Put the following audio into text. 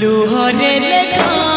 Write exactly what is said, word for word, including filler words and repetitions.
लुहरे लेखा।